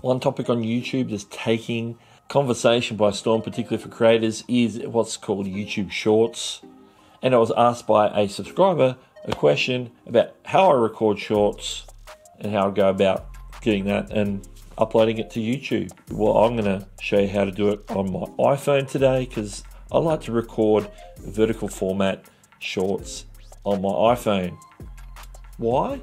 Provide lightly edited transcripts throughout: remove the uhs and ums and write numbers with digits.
One topic on YouTube that's taking conversation by storm, particularly for creators, is what's called YouTube Shorts. And I was asked by a subscriber a question about how I record shorts and how I go about getting that and uploading it to YouTube. Well, I'm going to show you how to do it on my iPhone today because I like to record vertical format shorts on my iPhone. Why?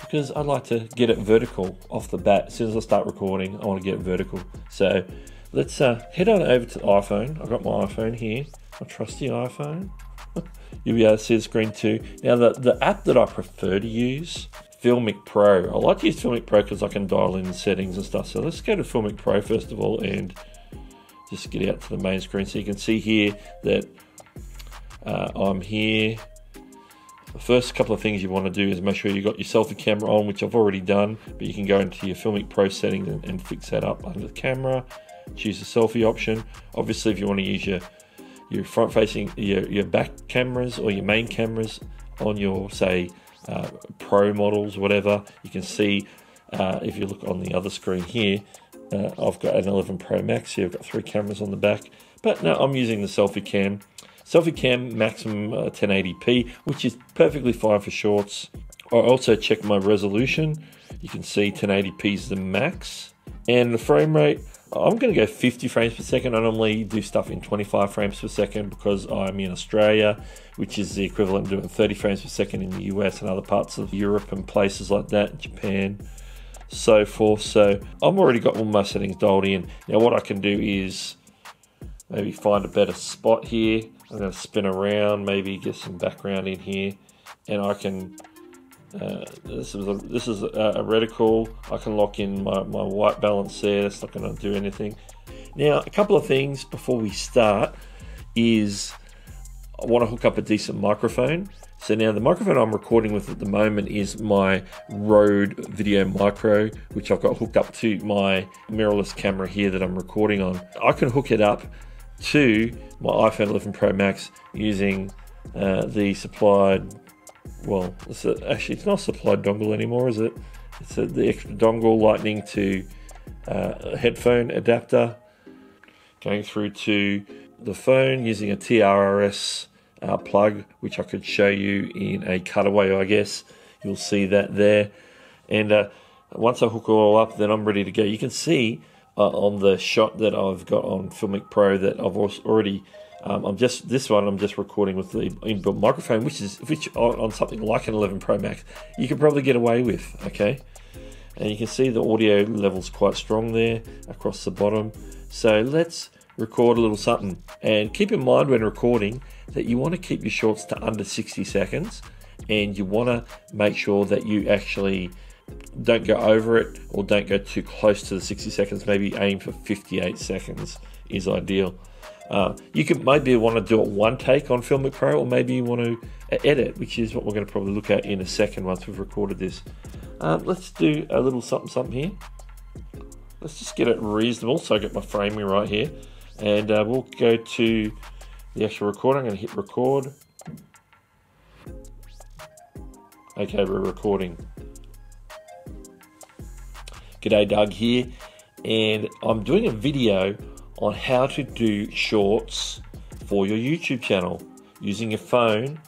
Because I'd like to get it vertical off the bat. As soon as I start recording, I want to get it vertical. So let's head on over to the iPhone. I've got my iPhone here, my trusty iPhone. You'll be able to see the screen too. Now the app that I prefer to use, Filmic Pro. I like to use Filmic Pro because I can dial in the settings and stuff. So let's go to Filmic Pro first of all and just get out to the main screen. So you can see here that I'm here. The first couple of things you want to do is make sure you've got your selfie camera on, which I've already done, but you can go into your Filmic Pro settings and fix that up under the camera, choose the selfie option. Obviously, if you want to use your front facing, your back cameras or your main cameras on your, say, pro models, whatever, you can see if you look on the other screen here, I've got an 11 Pro Max here, I've got 3 cameras on the back, but no, I'm using the selfie cam. Selfie cam maximum 1080p, which is perfectly fine for shorts. I also check my resolution. You can see 1080p is the max. And the frame rate, I'm gonna go 50 frames per second. I normally do stuff in 25 frames per second because I'm in Australia, which is the equivalent of doing 30 frames per second in the US and other parts of Europe and places like that, Japan, so forth. So I've already got all my settings dialed in. Now what I can do is maybe find a better spot here. I'm going to spin around, maybe get some background in here, and I can, this is a reticle, I can lock in my white balance there, that's not going to do anything. Now, a couple of things before we start is I want to hook up a decent microphone. So now the microphone I'm recording with at the moment is my Rode Video Micro, which I've got hooked up to my mirrorless camera here that I'm recording on. I can hook it up to my iPhone 11 Pro Max using the supplied, well, actually it's not supplied dongle anymore, is it? It's the extra dongle lightning to headphone adapter, going through to the phone using a TRRS plug, which I could show you in a cutaway, I guess. You'll see that there. And once I hook it all up, then I'm ready to go. You can see on the shot that I've got on Filmic Pro that I've already, I'm just recording with the inbuilt microphone, which on something like an 11 Pro Max, you could probably get away with, okay? And you can see the audio level's quite strong there across the bottom. So let's record a little something. And keep in mind when recording that you want to keep your shorts to under 60 seconds, and you want to make sure that you actually don't go over it or don't go too close to the 60 seconds. Maybe aim for 58 seconds is ideal. You could maybe want to do it one take on Filmic Pro, or maybe you want to edit, which is what we're going to probably look at in a second once we've recorded this. Let's do a little something something here. Let's just get it reasonable. So I get my framing right here, and we'll go to the actual recording. I'm going to hit record. Okay, we're recording. G'day, Doug here, and I'm doing a video on how to do shorts for your YouTube channel using your phone,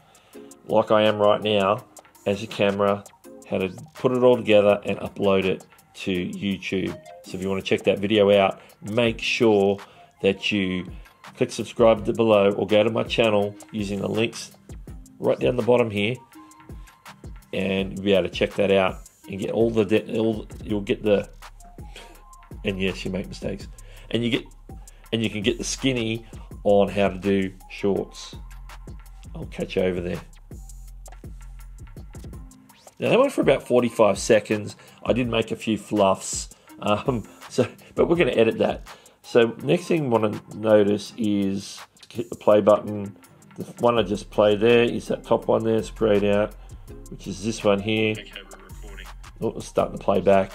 like I am right now, as your camera, how to put it all together and upload it to YouTube. So if you want to check that video out, make sure that you click subscribe below or go to my channel using the links right down the bottom here, and you'll be able to check that out. And get all the you'll get the, and yes, you make mistakes, and you can get the skinny on how to do shorts. I'll catch you over there. Now that went for about 45 seconds. I did make a few fluffs, but we're going to edit that. So next thing you want to notice is hit the play button. The one I just played there is that top one there, grayed out, which is this one here. Oh, starting to play back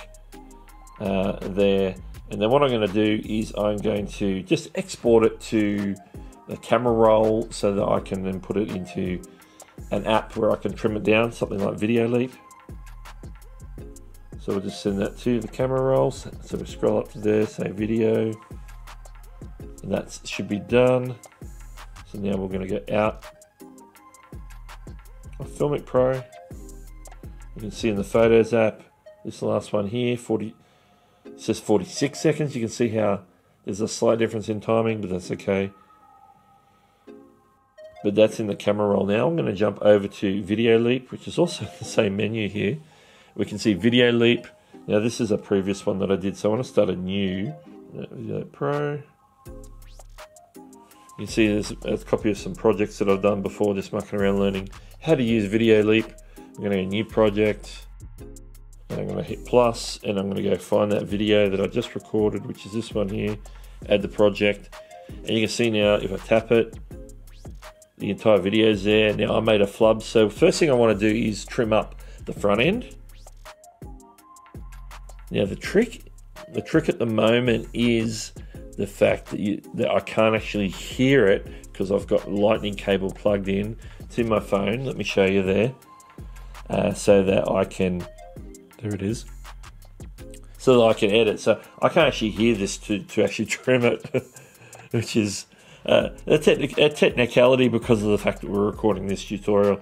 there. And then what I'm going to do is I'm going to just export it to the camera roll so that I can then put it into an app where I can trim it down, something like VideoLeap. So we'll just send that to the camera rolls. So we scroll up to there, say video, and that should be done. So now we're gonna go out of Filmic Pro. You can see in the Photos app, this last one here, it says 46 seconds. You can see how there's a slight difference in timing, but that's okay. But that's in the camera roll now. I'm gonna jump over to VideoLeap, which is also the same menu here. We can see VideoLeap. Now this is a previous one that I did, so I want to start a new VideoLeap Pro. You can see there's a copy of some projects that I've done before, just mucking around learning how to use VideoLeap. I'm going to go new project, and I'm going to hit plus, and I'm going to go find that video that I just recorded, which is this one here, add the project. And you can see now if I tap it, the entire video is there. Now I made a flub, so first thing I want to do is trim up the front end. Now the trick at the moment is the fact that I can't actually hear it because I've got lightning cable plugged in to my phone. Let me show you there, so that I can, there it is, so that I can edit. So I can't actually hear this to actually trim it, which is a technicality because of the fact that we're recording this tutorial.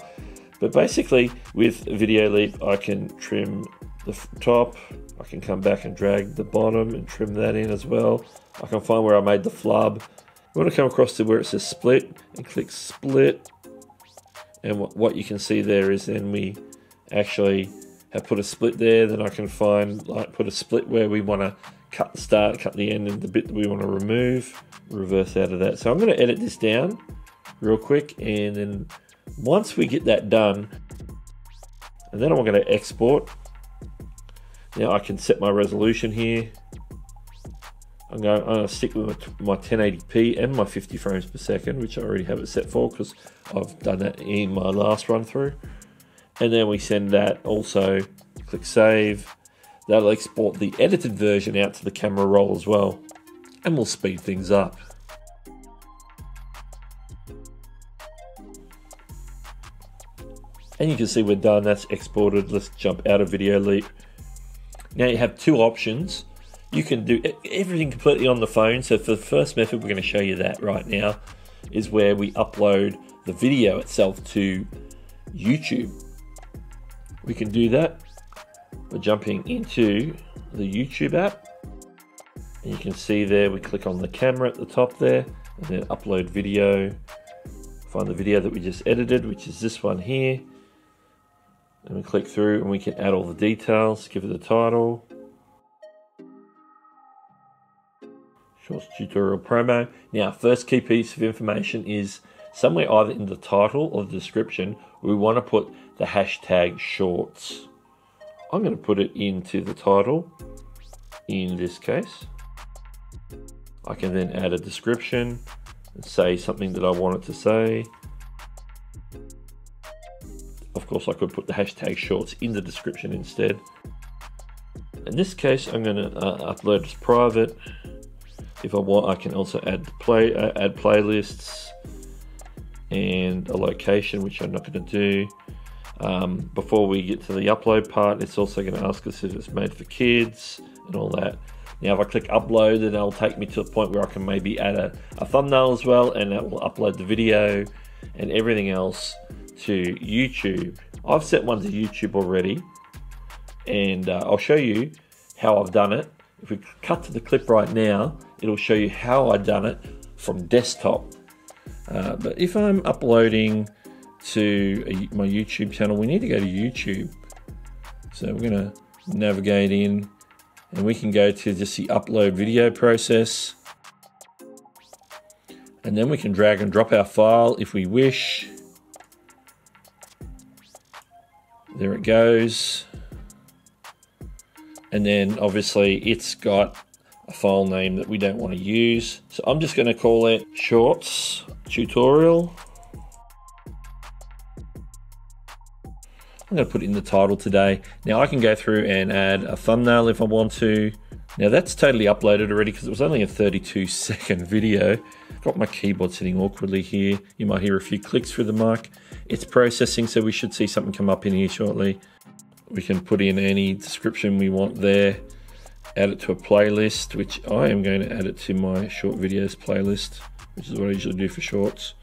But basically with VideoLeap, I can trim the top, I can come back and drag the bottom and trim that in as well. I can find where I made the flub. You want to come across to where it says split and click split. And what you can see there is then we actually have put a split there. Then I can find, like, put a split where we want to cut the start, cut the end, and the bit that we want to remove, reverse out of that. So I'm going to edit this down real quick. And then once we get that done, and then I'm going to export. Now I can set my resolution here. I'm going to stick with my 1080p and my 50 frames per second, which I already have it set for because I've done that in my last run through. And then we send that, also click save. That'll export the edited version out to the camera roll as well. And we'll speed things up. And you can see we're done, that's exported. Let's jump out of VideoLeap. Now you have two options. You can do everything completely on the phone. So for the first method, we're going to show you that right now, is where we upload the video itself to YouTube. We can do that by jumping into the YouTube app. And you can see there, we click on the camera at the top there, and then upload video. Find the video that we just edited, which is this one here. And we click through and we can add all the details, give it the title, Shorts Tutorial Promo. Now, first key piece of information is somewhere either in the title or the description, we want to put the hashtag shorts. I'm going to put it into the title in this case. I can then add a description and say something that I want it to say. Of course, I could put the hashtag shorts in the description instead. In this case, I'm going to upload as private. If I want, I can also add playlists and a location, which I'm not going to do. Before we get to the upload part, it's also going to ask us if it's made for kids and all that. Now, if I click upload, then it'll take me to the point where I can maybe add a thumbnail as well, and that will upload the video and everything else to YouTube. I've set one to YouTube already, and I'll show you how I've done it. If we cut to the clip right now, it'll show you how I've done it from desktop. But if I'm uploading to my YouTube channel, we need to go to YouTube. So we're gonna navigate in, and we can go to just the upload video process. And then we can drag and drop our file if we wish. There it goes. And then obviously it's got a file name that we don't want to use. So I'm just going to call it Shorts Tutorial. I'm going to put it in the title today. Now I can go through and add a thumbnail if I want to. Now that's totally uploaded already because it was only a 32-second video. I've got my keyboard sitting awkwardly here. You might hear a few clicks through the mic. It's processing, so we should see something come up in here shortly. We can put in any description we want there, add it to a playlist, which I am going to add it to my short videos playlist, which is what I usually do for shorts,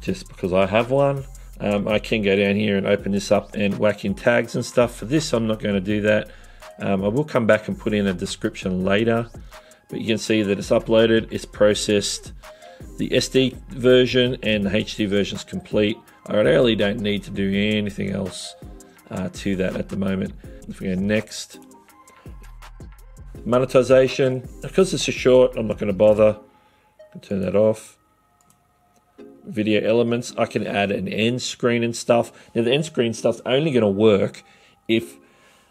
just because I have one. I can go down here and open this up and whack in tags and stuff. For this, I'm not going to do that. I will come back and put in a description later, but you can see that it's uploaded, it's processed. The SD version and the HD version is complete. I really don't need to do anything else to that at the moment. If we go next, monetization, because this is short, I'm not going to bother. I'll turn that off. Video elements, I can add an end screen and stuff. Now the end screen stuff's only going to work if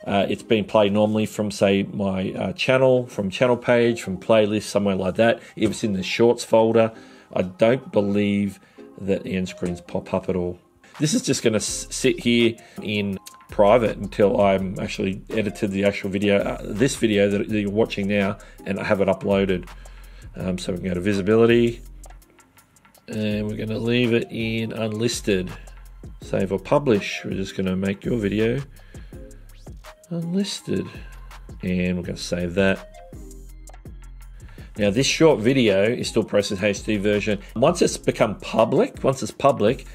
it's been played normally from, say, my channel, from channel page, from playlist, somewhere like that. If it's in the shorts folder, I don't believe that the end screens pop up at all. This is just going to sit here in private until I'm actually edited the actual video, this video that you're watching now, and I have it uploaded. So we can go to visibility, and we're going to leave it in unlisted. Save or publish. We're just going to make your video unlisted, and we're going to save that. Now this short video is still processed HD version. Once it's become public, once it's public,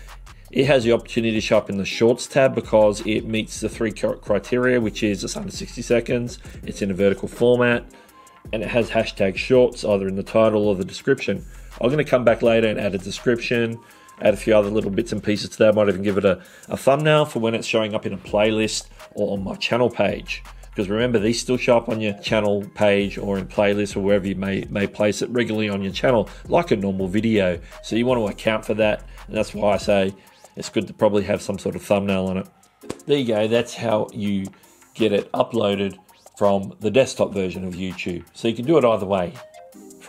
it has the opportunity to show up in the shorts tab because it meets the three criteria, which is it's under 60 seconds, it's in a vertical format, and it has hashtag shorts either in the title or the description. I'm going to come back later and add a description, add a few other little bits and pieces to that. I might even give it a thumbnail for when it's showing up in a playlist or on my channel page. Because remember, these still show up on your channel page or in playlists or wherever you may place it regularly on your channel, like a normal video. So you want to account for that. And that's why I say it's good to probably have some sort of thumbnail on it. There you go. That's how you get it uploaded from the desktop version of YouTube. So you can do it either way.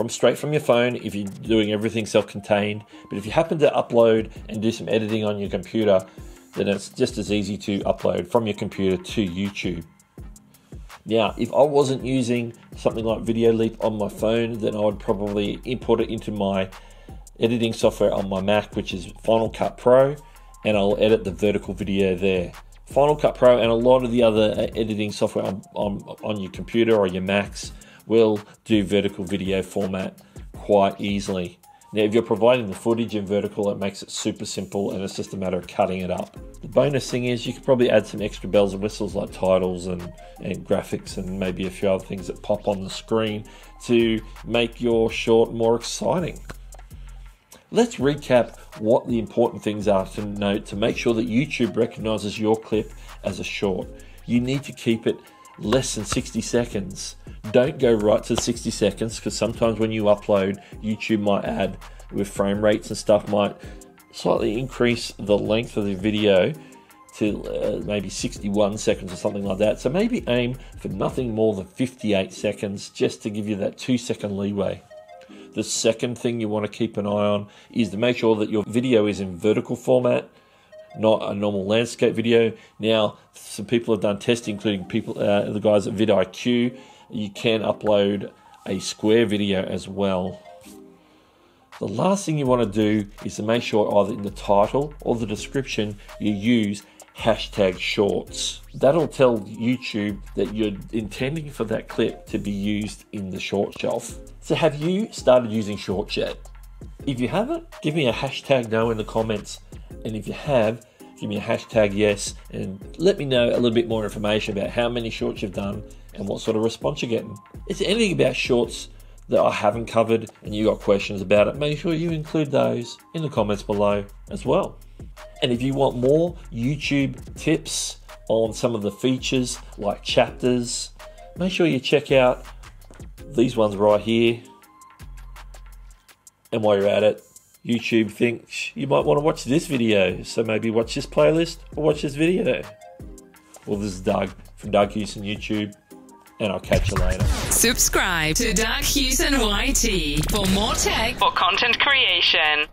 Straight from your phone if you're doing everything self-contained, but if you happen to upload and do some editing on your computer, then it's just as easy to upload from your computer to YouTube. Now, if I wasn't using something like VideoLeap on my phone, then I would probably import it into my editing software on my Mac, which is Final Cut Pro, and I'll edit the vertical video there. Final Cut Pro and a lot of the other editing software on your computer or your Macs will do vertical video format quite easily. Now, if you're providing the footage in vertical, it makes it super simple, and it's just a matter of cutting it up. The bonus thing is you could probably add some extra bells and whistles like titles and graphics and maybe a few other things that pop on the screen to make your short more exciting. Let's recap what the important things are to note to make sure that YouTube recognizes your clip as a short. You need to keep it less than 60 seconds. Don't go right to 60 seconds because sometimes when you upload, YouTube might add with frame rates and stuff might slightly increase the length of the video to maybe 61 seconds or something like that. So maybe aim for nothing more than 58 seconds just to give you that 2-second leeway. The second thing you want to keep an eye on is to make sure that your video is in vertical format, not a normal landscape video. Now, some people have done testing, including people, the guys at VidIQ. You can upload a square video as well. The last thing you want to do is to make sure either in the title or the description you use hashtag shorts. That'll tell YouTube that you're intending for that clip to be used in the short shelf. So have you started using shorts yet? If you haven't, give me a hashtag no in the comments. And if you have, give me a hashtag yes and let me know a little bit more information about how many shorts you've done and what sort of response you're getting. Is there anything about shorts that I haven't covered and you got questions about it, make sure you include those in the comments below as well. And if you want more YouTube tips on some of the features like chapters, make sure you check out these ones right here. And while you're at it, YouTube thinks you might want to watch this video, so maybe watch this playlist or watch this video. Well, this is Doug from Doug Hewson YouTube, and I'll catch you later. Subscribe to Doug Hewson YT for more tech for content creation.